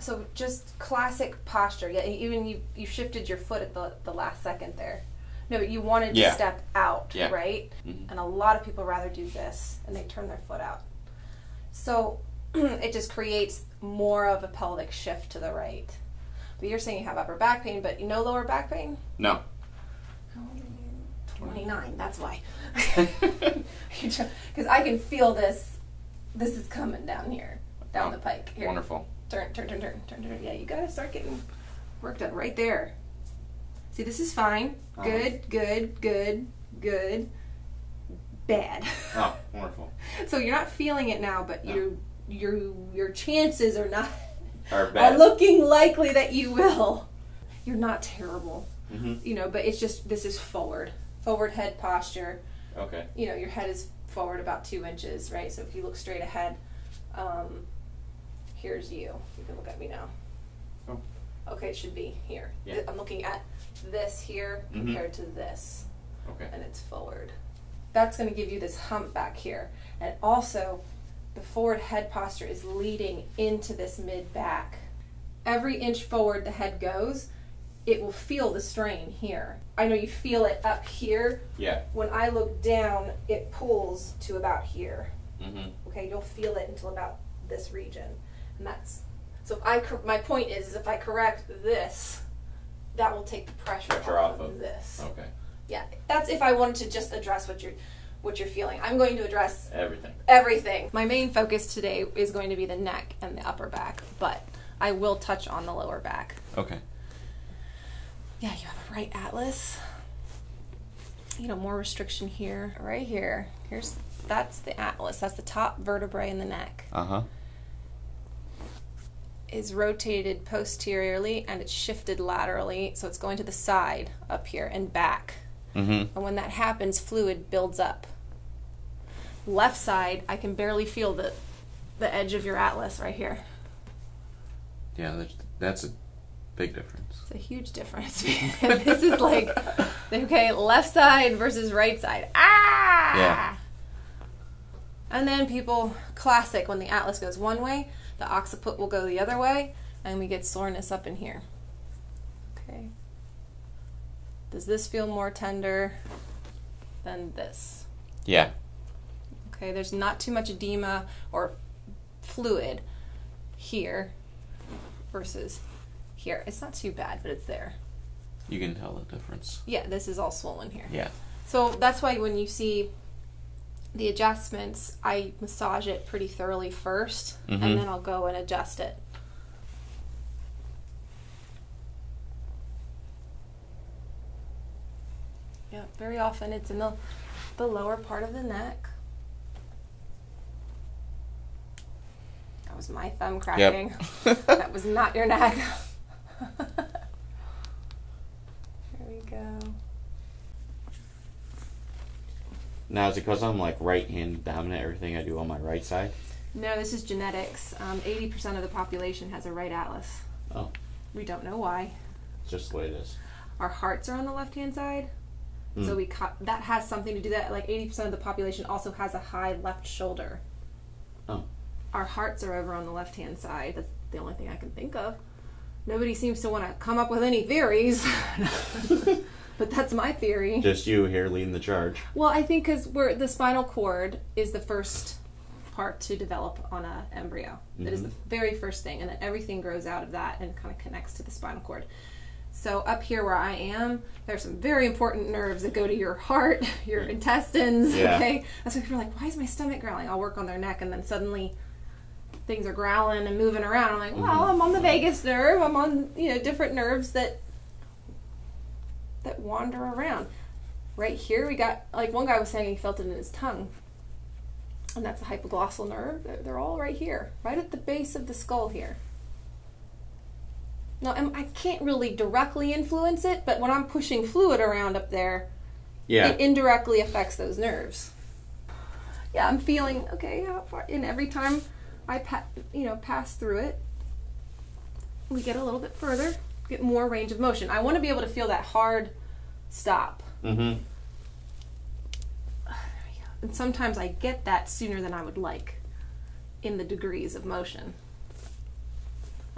So just classic posture. Yeah, even you shifted your foot at the last second there. No, but you wanted to step out, right? Mm-hmm. And a lot of people rather do this, and they turn their foot out. So it just creates more of a pelvic shift to the right. But you're saying you have upper back pain, but no lower back pain? No. 29, that's why. Because I can feel this. This is coming down here, down the pike. Here. Wonderful. Turn. Yeah, you got to start getting worked up right there. See, this is fine. Good, good. Bad. Oh, wonderful. So you're not feeling it now, but your chances are not are looking likely that you will. You're not terrible. Mm-hmm. You know, but it's just, this is forward. Forward head posture. Okay. You know, your head is forward about 2 inches, right? So if you look straight ahead, here's you. You can look at me now. Oh. Okay, it should be here. Yeah. I'm looking at this here compared to this. Okay. And it's forward. That's going to give you this hump back here. And also, the forward head posture is leading into this mid-back. Every inch forward the head goes, it will feel the strain here. I know you feel it up here. Yeah. When I look down, it pulls to about here. Mm-hmm. Okay, you'll feel it until about this region. And that's, so if I, my point is if I correct this, that will take the pressure off of this. Okay. Yeah, that's if I wanted to just address what you're feeling. I'm going to address everything. Everything. My main focus today is going to be the neck and the upper back, but I will touch on the lower back. Okay. Yeah, you have a right atlas. You know, more restriction here, right here. Here's, that's the atlas. That's the top vertebrae in the neck. Uh-huh. Is rotated posteriorly and it's shifted laterally, so it's going to the side up here and back. Mm-hmm. And when that happens, fluid builds up. Left side, I can barely feel the edge of your atlas right here. Yeah, that's a big difference. It's a huge difference. This is like, okay, left side versus right side. Ah! Yeah. And then people, classic, when the atlas goes one way, the occiput will go the other way, and we get soreness up in here. Okay. Does this feel more tender than this? Yeah. Okay, there's not too much edema or fluid here versus here. It's not too bad, but it's there. You can tell the difference. Yeah, this is all swollen here. Yeah. So that's why when you see the adjustments, I massage it pretty thoroughly first, and then I'll go and adjust it. Yeah, very often it's in the lower part of the neck. That was my thumb cracking. Yep. That was not your neck. There we go. Now, is it because I'm like right-handed dominant, everything I do on my right side? No, this is genetics. 80% of the population has a right atlas. Oh. We don't know why. It's just the way it is. Our hearts are on the left-hand side, so we that has something to do that. Like 80% of the population also has a high left shoulder. Oh. Our hearts are over on the left-hand side. That's the only thing I can think of. Nobody seems to want to come up with any theories. But that's my theory. Just you here leading the charge. Well, I think because the spinal cord is the first part to develop on an embryo. That is the very first thing, and then everything grows out of that and kind of connects to the spinal cord. So up here where I am, there's some very important nerves that go to your heart, your intestines. Yeah. Okay, that's why people are like, "Why is my stomach growling?" I'll work on their neck, and then suddenly things are growling and moving around. I'm like, "Well, I'm on the vagus nerve. I'm on different nerves that wander around." Right here we got, like one guy was saying he felt it in his tongue, and that's the hypoglossal nerve. They're all right here, right at the base of the skull here. Now, I can't really directly influence it, but when I'm pushing fluid around up there, it indirectly affects those nerves. Yeah, I'm feeling, okay, how far, and every time I pass through it, we get a little bit further. Get more range of motion. I want to be able to feel that hard stop. And sometimes I get that sooner than I would like in the degrees of motion.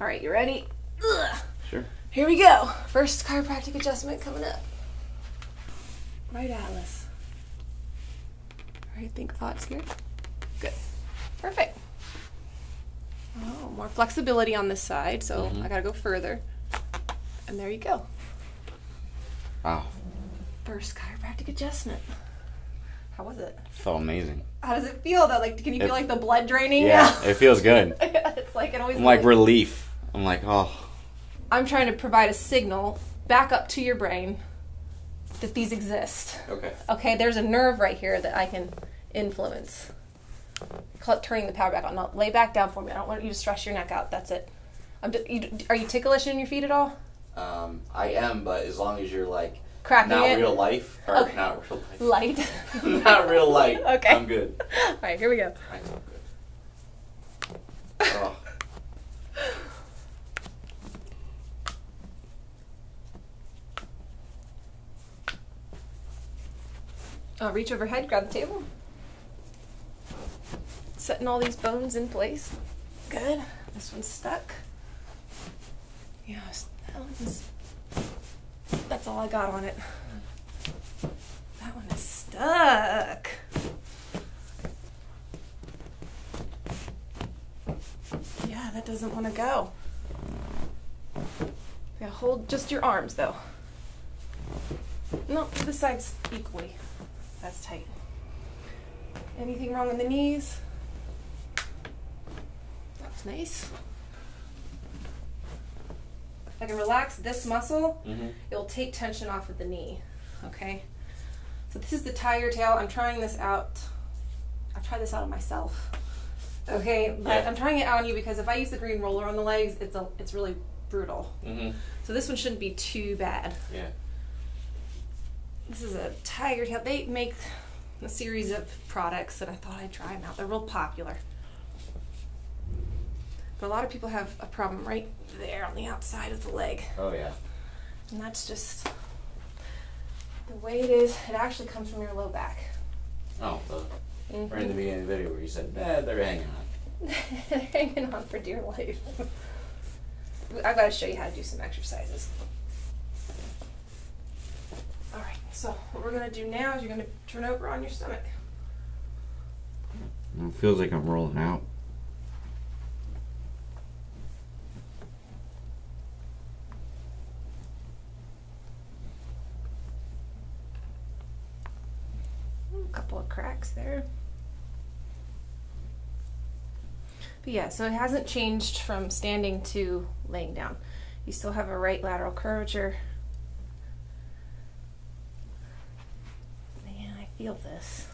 All right, you ready? Ugh. Sure. Here we go. First chiropractic adjustment coming up. Right atlas. All right, think thoughts here. Good. Perfect. Oh, more flexibility on this side, so I gotta go further. And there you go. Wow. First chiropractic adjustment. How was it? Felt amazing. How does it feel though? Like, can you feel like the blood draining? Yeah, it feels good. It's like it always. I'm like relief. I'm like, oh. I'm trying to provide a signal back up to your brain that these exist. Okay. Okay. There's a nerve right here that I can influence. Turning the power back on. Now lay back down for me. I don't want you to stress your neck out. That's it. Are you ticklish in your feet at all? I am, but as long as you're like. Cracking not it. Real life, or okay. Not real life. Light. Not real light. Okay. I'm good. All right, here we go. I am good. Oh. I'll reach overhead, grab the table. Setting all these bones in place. Good. This one's stuck. Yeah, that one's... That's all I got on it. That one is stuck. Yeah, that doesn't want to go. Yeah, hold just your arms though. No, the sides equally. That's tight. Anything wrong in the knees? That's nice. I can relax this muscle, it'll take tension off of the knee, okay? So this is the tiger tail. I'm trying this out. I've tried this out on myself, okay? But I'm trying it out on you because if I use the green roller on the legs, it's really brutal. So this one shouldn't be too bad. Yeah. This is a tiger tail. They make a series of products that I thought I'd try them out. They're real popular. But a lot of people have a problem right there on the outside of the leg. Oh, yeah. And that's just the way it is. It actually comes from your low back. Oh, so right in the beginning of the video where you said, they're hanging on. They're hanging on for dear life. I've got to show you how to do some exercises. All right, so what we're going to do now is you're going to turn over on your stomach. It feels like I'm rolling out. Couple of cracks there. But yeah, so it hasn't changed from standing to laying down. You still have a right lateral curvature. Man, I feel this.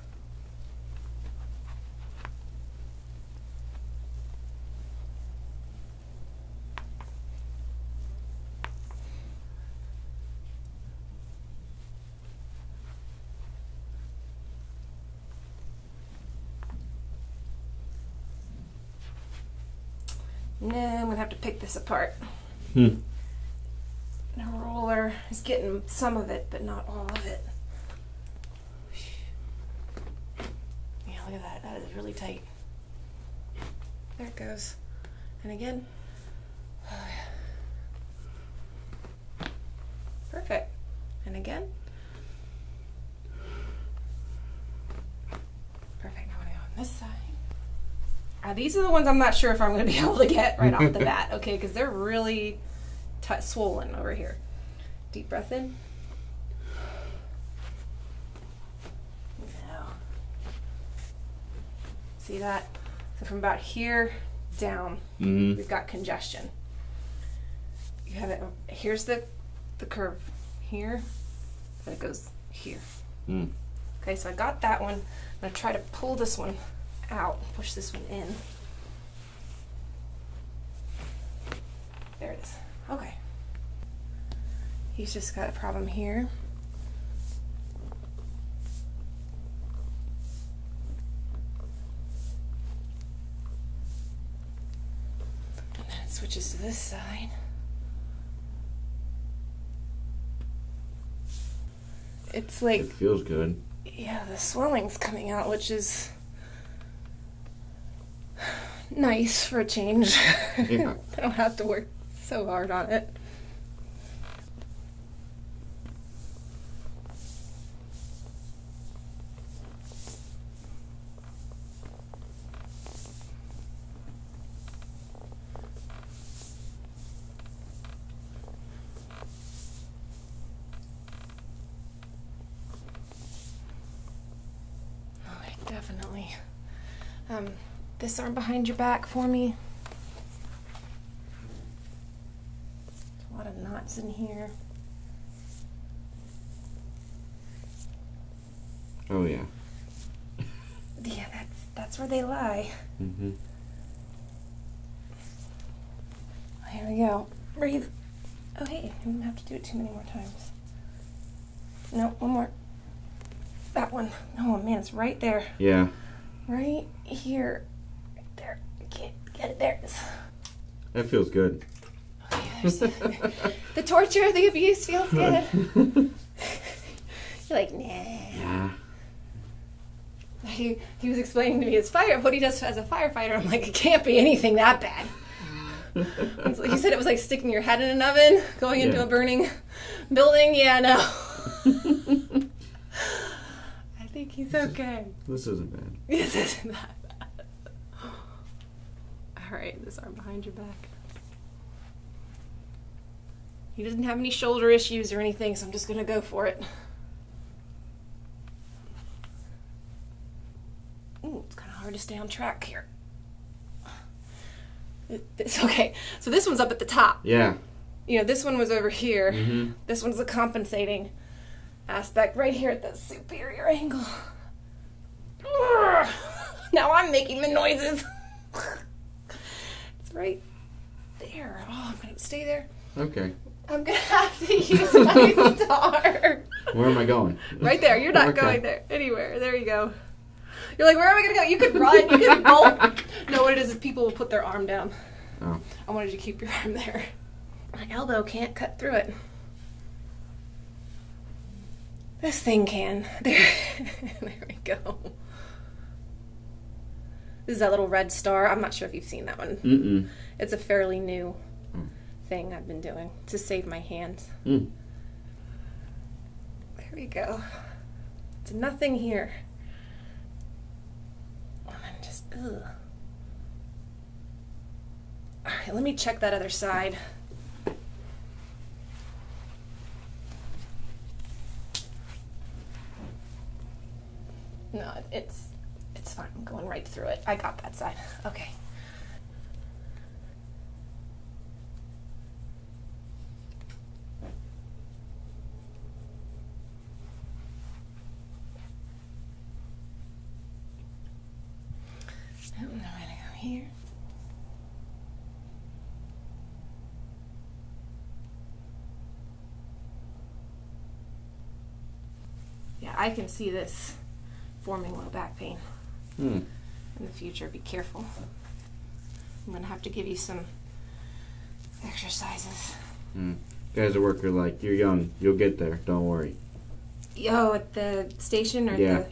No, I'm going to have to pick this apart. The roller is getting some of it, but not all of it. Yeah, look at that. That is really tight. There it goes. And again. Oh, yeah. Perfect. And again. Perfect. Now I'm going to go on this side. These are the ones I'm not sure if I'm going to be able to get right off the bat, okay, because they're really swollen over here. Deep breath in. No. See that? So from about here down, we've got congestion. You have it, here's the curve here, but it goes here. Okay, so I got that one. I'm going to try to pull this one out, push this one in. There it is. Okay. He's just got a problem here. And then it switches to this side. It's like... It feels good. Yeah, the swelling's coming out, which is... nice for a change. Yeah. I don't have to work so hard on it. Definitely. This arm behind your back for me. There's a lot of knots in here. Oh yeah. Yeah, that's where they lie. Mm-hmm. Here we go. Breathe. Oh hey, I don't have to do it too many more times. No, one more. That one. Oh man, it's right there. Yeah. Right here. Right there. Get it there. That feels good. Oh, yeah, the torture, the abuse feels good. You're like, nah. He was explaining to me his what he does as a firefighter. I'm like, it can't be anything that bad. He said it was like sticking your head in an oven, going into a burning building. Yeah, no. I think he's okay. This isn't bad. This isn't that bad. Alright, this arm behind your back. He doesn't have any shoulder issues or anything, so I'm just going to go for it. Ooh, it's kind of hard to stay on track here. It's okay. So this one's up at the top. Yeah. You know, this one was over here. Mm-hmm. This one's the compensating aspect right here at the superior angle. Now I'm making the noises. It's right there. Oh, I'm gonna stay there. Okay. I'm gonna have to use my star. Where am I going? Right there. You're not going there. Anywhere. There you go. You're like, where am I gonna go? You could run. You could bolt. No, what it is people will put their arm down. Oh. I wanted you to keep your arm there. My elbow can't cut through it. This thing can. There, there we go. This is that little red star. I'm not sure if you've seen that one. Mm-mm. It's a fairly new thing I've been doing to save my hands. Mm. There we go. It's nothing here. And I'm just, ugh. All right, let me check that other side. No, it's fine. I'm going right through it. I got that side. Okay. I'm going to go here. Yeah, I can see this forming low back pain in the future. Be careful. I'm gonna have to give you some exercises. Guys at work are like, you're young, you'll get there, don't worry. Yo, at the station or the...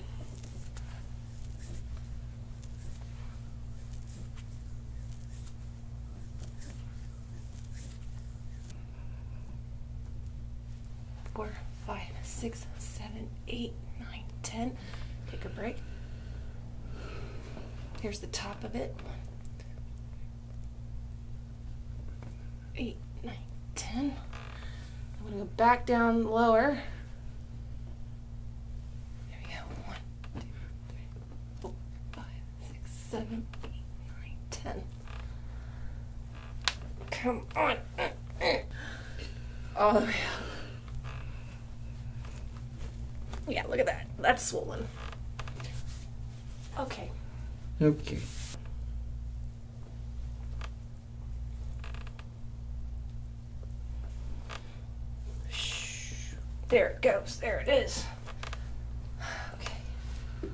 Four, 5, 6, 7, 8, 9, 10. Take a break. Here's the top of it. 8, 9, 10. I'm gonna go back down lower. There we go. 1, 2, 3, 4, 5, 6, 7, 8, 9, 10. Come on. All the way up. Yeah, look at that. That's swollen. Okay. Okay. There it goes. There it is. Okay. You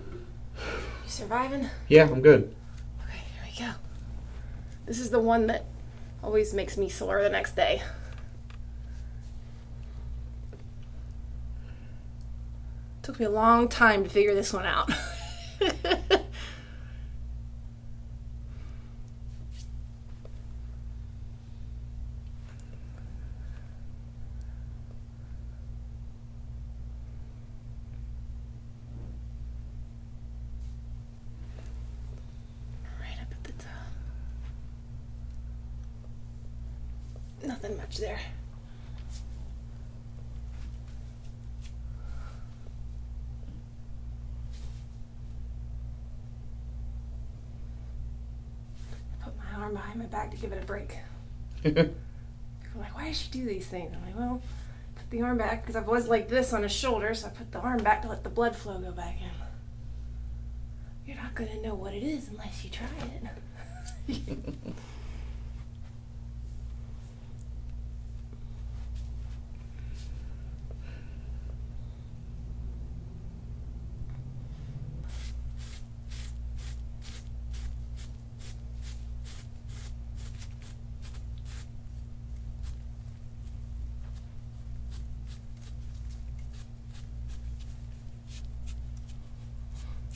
surviving? Yeah, I'm good. Okay, here we go. This is the one that always makes me sore the next day. Took me a long time to figure this one out. nothing much there. I put my arm behind my back to give it a break. People are like, why does she do these things? I'm like, well, put the arm back, because I was like this on his shoulder, so I put the arm back to let the blood flow go back in. You're not going to know what it is unless you try it.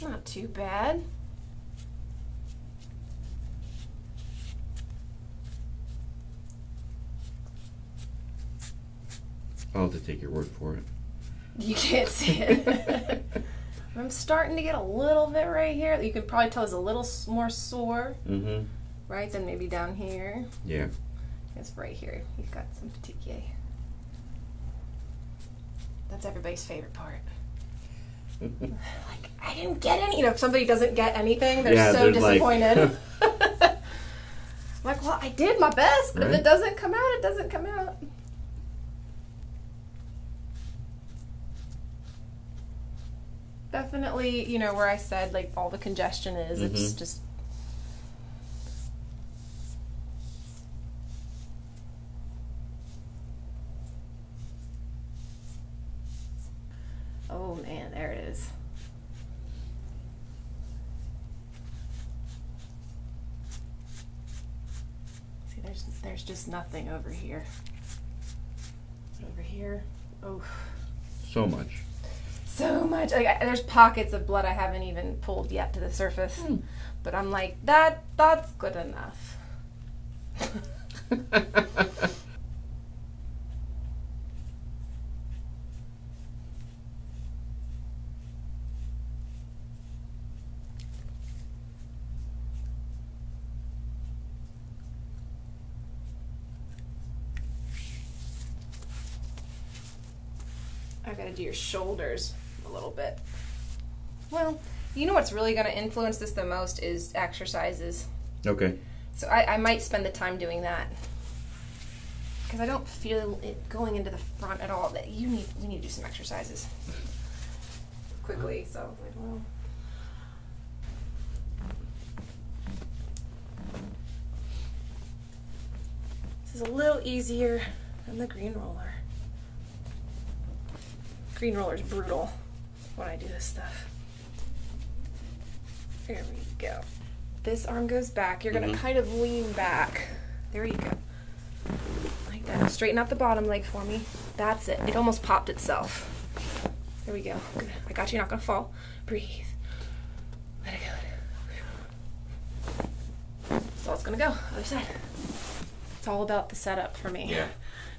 Not too bad. I'll have to take your word for it. You can't see it. I'm starting to get a little bit right here. You can probably tell it's a little more sore, right, than maybe down here. Yeah. It's right here. You've got some petechiae. That's everybody's favorite part. Like, I didn't get any. You know, if somebody doesn't get anything, they're so disappointed. Like, I'm like, well, I did my best. Right? If it doesn't come out, it doesn't come out. Definitely, you know, where I said, like, all the congestion is, it's just... Oh man, there it is. See, there's just nothing over here. Over here, oh. So much. So much. Like, there's pockets of blood I haven't even pulled yet to the surface, but I'm like, that's good enough. I've got to do your shoulders a little bit. Well, you know what's really going to influence this the most is exercises. Okay. So I might spend the time doing that, because I don't feel it going into the front at all. That we need to do some exercises quickly. So I don't know. This is a little easier than the green roller. Green roller's brutal when I do this stuff. There we go. This arm goes back. You're gonna kind of lean back. There you go. Like that. Straighten out the bottom leg for me. That's it. It almost popped itself. There we go. Good. I got you. You're not gonna fall. Breathe. Let it go. That's all it's gonna go. Other side. It's all about the setup for me. Yeah.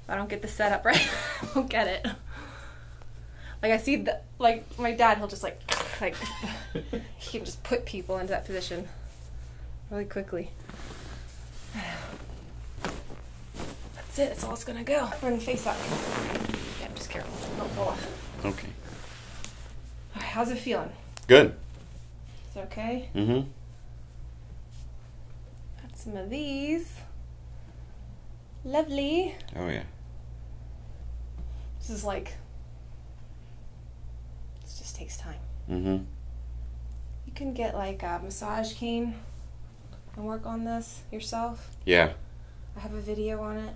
If I don't get the setup right, I won't get it. Like, I see, like, my dad, he'll just, like he can just put people into that position really quickly. That's it. That's all it's going to go. We're going to face up. Yeah, I'm just careful. Don't fall off. Okay. All right, how's it feeling? Good. Is it okay? Mm-hmm. Got some of these. Lovely. Oh, yeah. This is, like... takes time. You can get like a massage cane and work on this yourself. Yeah. I have a video on it.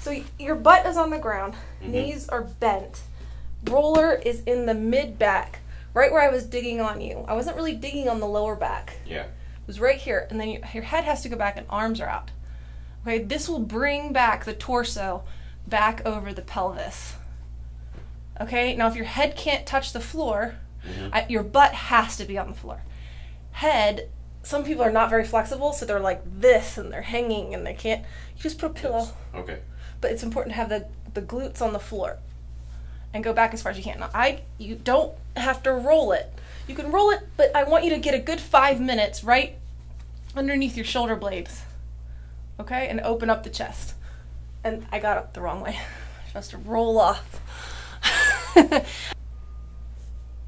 So your butt is on the ground, knees are bent, roller is in the mid back, right where I was digging on you. I wasn't really digging on the lower back. Yeah. It was right here, and then your head has to go back and arms are out. Okay, this will bring back the torso back over the pelvis. Okay, now if your head can't touch the floor, your butt has to be on the floor. Head, some people are not very flexible, so they're like this and they're hanging and they can't. You just put a pillow. Okay. But it's important to have the glutes on the floor. and go back as far as you can. Now, you don't have to roll it. You can roll it, but I want you to get a good 5 minutes right underneath your shoulder blades, okay? And open up the chest. And I got up the wrong way. I'm supposed to roll off.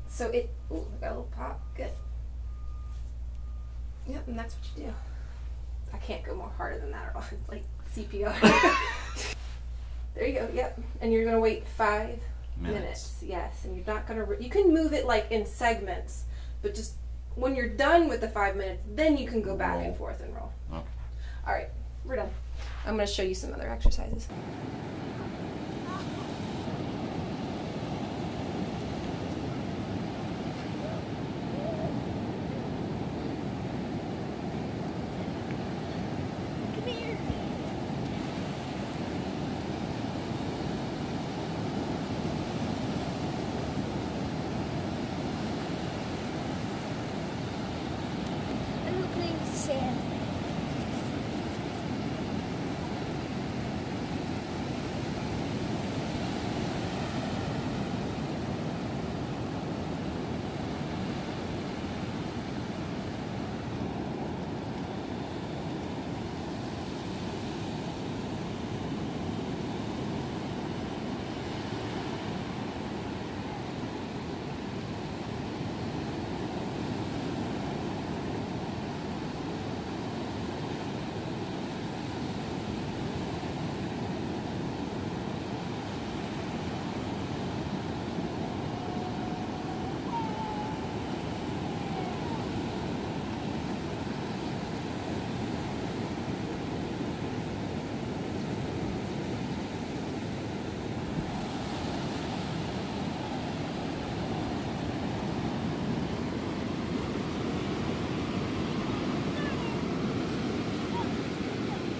So it, ooh, I got a little pop, good. Yep, and that's what you do. I can't go more harder than that at all. It's like CPR. There you go, yep. And you're gonna wait 5 minutes. Yes, and you're not gonna, you can move it like in segments, but just when you're done with the 5 minutes, then you can go back and forth and roll. Okay. All right, we're done. I'm gonna show you some other exercises.